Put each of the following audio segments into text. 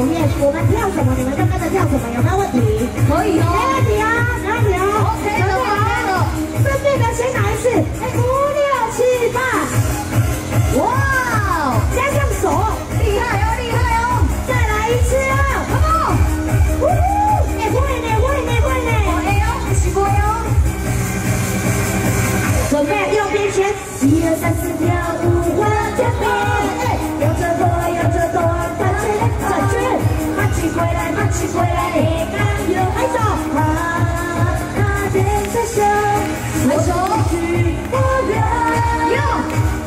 好练，我们跳什么你们就跟着跳什么，有没有问题？可以哦，没问题啊，没问题哦。OK 的，好了，顺便的先打一次，5、6、7、8，哇，加上手，厉害哦，厉害哦，再来一次啊，好不好？ 准备右边圈，1、2、3、4，跳舞往前跑，摇着左，摇着左，转圈，转圈，马起过来，马起过来，你看右拍手，马变成熊，挥手去高原，右，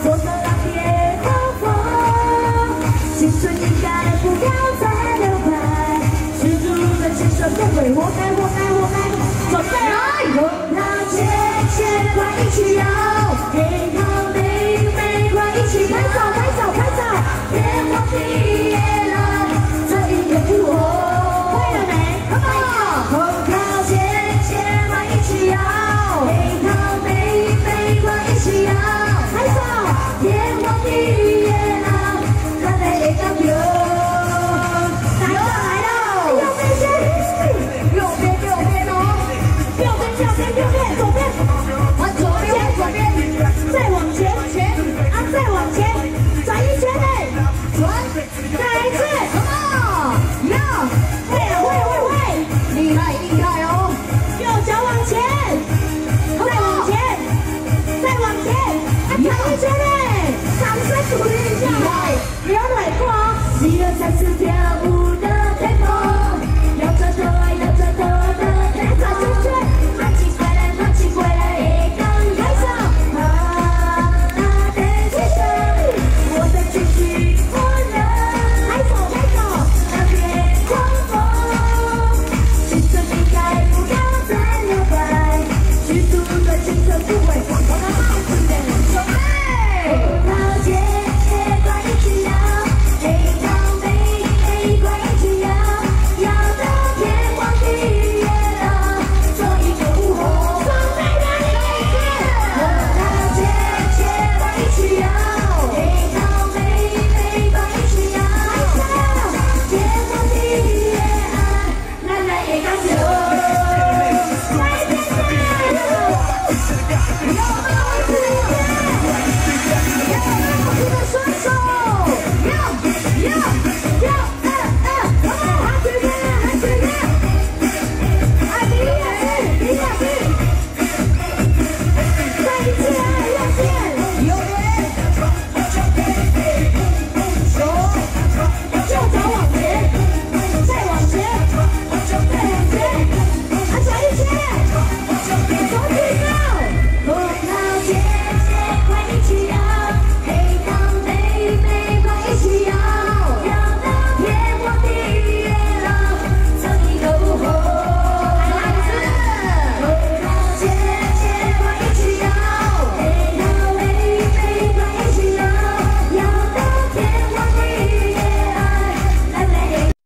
做个浪蝶好风，青春应该不要再留白，虚度的青春不悔，活该，活该，活该，准备来，用它接。 牵挂一起摇，给好妹关一起拍照拍照拍照，别忘记了这一点不红。会了没？看到红桃牵挂一起摇，给好妹关一起摇，拍照别忘记了咱们的交流。来了来了，右边先，右边右边哦，右边右边右边左边。 再往前，啊，再往前，转一圈嘞，转，再来一次，好，右，会了，会会会，厉害厉害哦，右脚往前，再往前，再往前，啊，转一圈嘞，掌声鼓励一下，不要太过哦，1、2、3、4跳舞的 tempo， 摇着头。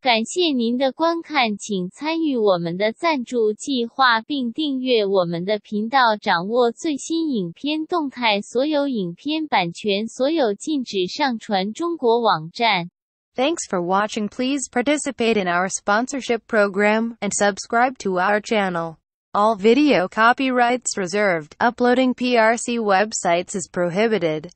感谢您的观看，请参与我们的赞助计划并订阅我们的频道，掌握最新影片动态。所有影片版权所有，禁止上传中国网站。Thanks for watching. Please participate in our sponsorship program and subscribe to our channel. All video copyrights reserved. Uploading PRC websites is prohibited.